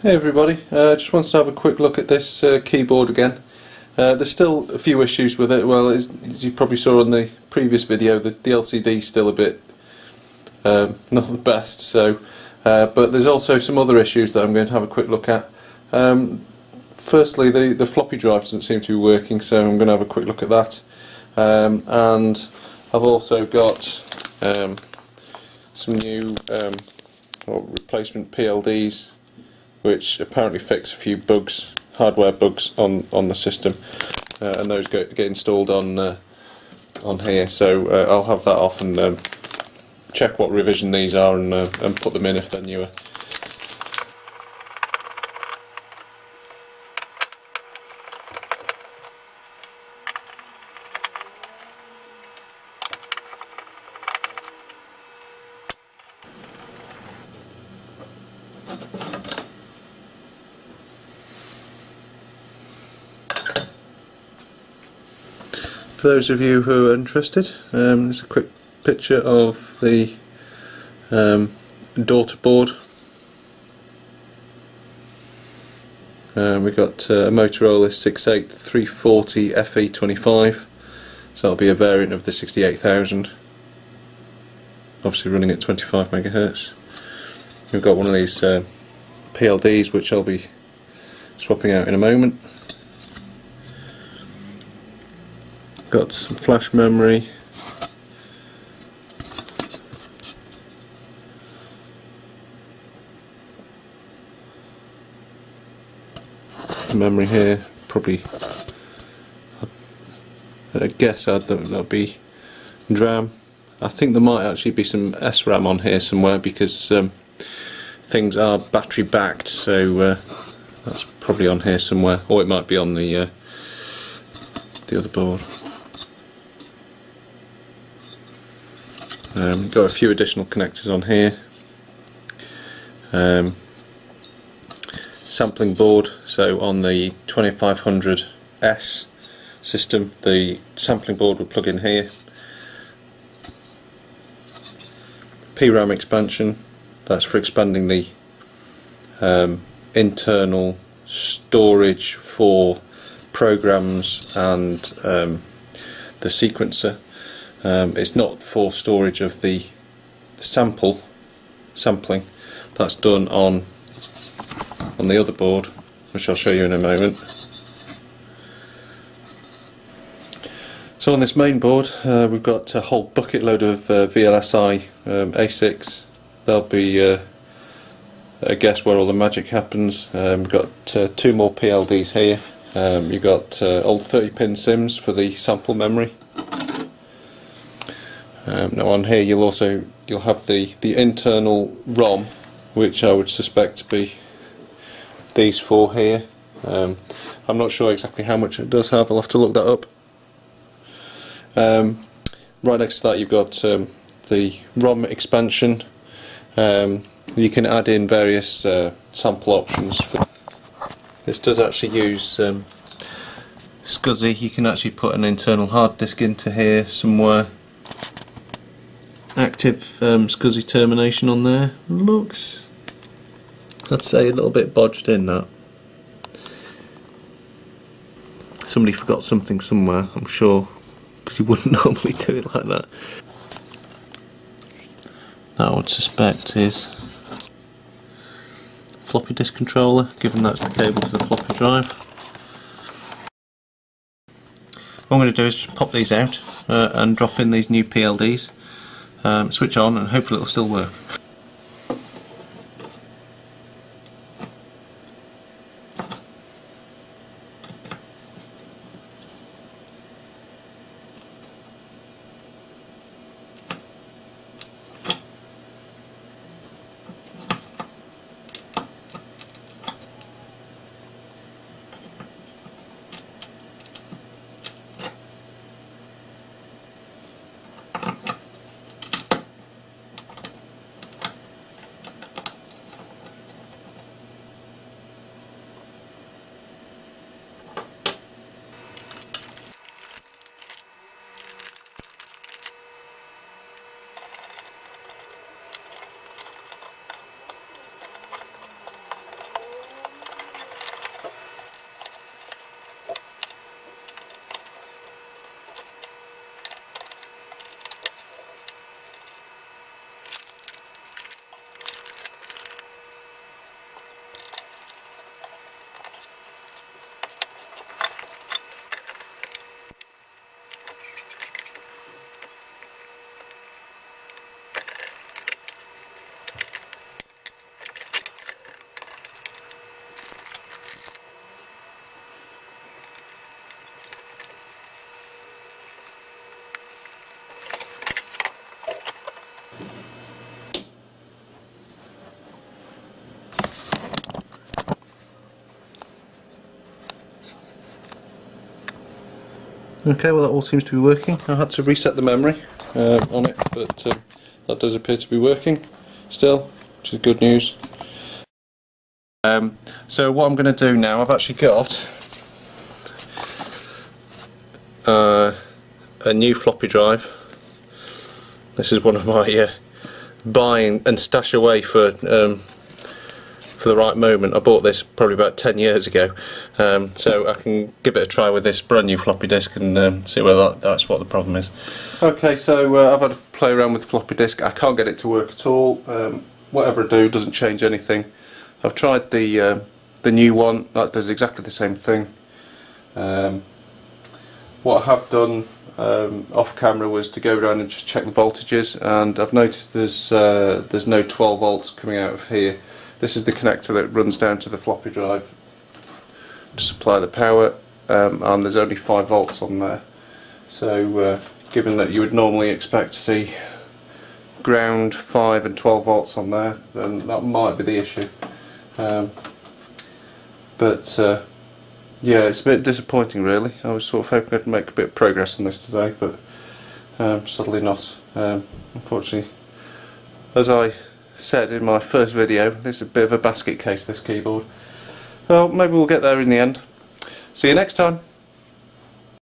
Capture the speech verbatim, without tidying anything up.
Hey everybody, uh, just wanted to have a quick look at this uh, keyboard again. Uh, there's still a few issues with it. Well, as, as you probably saw on the previous video, the, the L C D's still a bit um, not the best. So, uh, but there's also some other issues that I'm going to have a quick look at. Um, firstly, the, the floppy drive doesn't seem to be working, so I'm going to have a quick look at that. Um, and I've also got um, some new um, or replacement P L Ds, which apparently fix a few bugs, hardware bugs on on the system, uh, and those go, get installed on uh, on here. So uh, I'll have that off and um, check what revision these are and uh, and put them in if they're newer. For those of you who are interested, um, there's a quick picture of the um, daughter board. Um, we've got uh, a Motorola six eight three four zero F E twenty-five, so that'll be a variant of the sixty-eight thousand, obviously running at twenty-five megahertz. We've got one of these uh, P L Ds which I'll be swapping out in a moment. Got some flash memory, memory here, probably, I guess I'd, that'll be D RAM. I think there might actually be some S RAM on here somewhere, because um, things are battery backed, so uh, that's probably on here somewhere, or it might be on the, uh, the other board. Um, got a few additional connectors on here. Um, sampling board, so on the twenty-five hundred S system the sampling board will plug in here. P RAM expansion, that's for expanding the um, internal storage for programs and um, the sequencer. Um, it's not for storage of the sample sampling, that's done on on the other board, which I'll show you in a moment. So on this main board uh, we've got a whole bucket load of uh, V L S I um, A six. That'll be uh, I guess where all the magic happens. Um, we've got uh, two more P L Ds here. Um, you've got uh, old thirty pin sims for the sample memory. Um, now on here you'll also you'll have the the internal ROM, which I would suspect to be these four here. Um, I'm not sure exactly how much it does have. I'll have to look that up. Um, right next to that you've got um, the ROM expansion. Um, you can add in various uh, sample options. For this does actually use um, S C S I. You can actually put an internal hard disk into here somewhere. Active um, S C S I termination on there. Looks, I'd say, a little bit bodged in that. Somebody forgot something somewhere, I'm sure, because you wouldn't normally do it like that. That I would suspect is floppy disk controller, given that's the cable to the floppy drive. What I'm going to do is just pop these out uh, and drop in these new P L Ds. Um, switch on and hopefully it'll still work. Okay, well that all seems to be working. I had to reset the memory uh, on it, but um, that does appear to be working still, which is good news. Um, so what I'm going to do now, I've actually got uh, a new floppy drive. This is one of my uh, buy and stash away for um, for the right moment. I bought this probably about ten years ago, um, so I can give it a try with this brand new floppy disk and um, see whether that, that's what the problem is. Okay, so uh, I've had to play around with the floppy disk. I can't get it to work at all. Um, whatever I do doesn't change anything. I've tried the uh, the new one, that does exactly the same thing. Um, what I have done um, off camera was to go around and just check the voltages, and I've noticed there's uh, there's no twelve volts coming out of here. This is the connector that runs down to the floppy drive to supply the power, um, and there's only five volts on there. So uh, given that you would normally expect to see ground, five and twelve volts on there, then that might be the issue. Um, but uh, yeah, it's a bit disappointing really. I was sort of hoping I'd make a bit of progress on this today, but um, sadly not. Um, unfortunately, as I said in my first video, this is a bit of a basket case, this keyboard. Well, maybe we'll get there in the end. See you next time.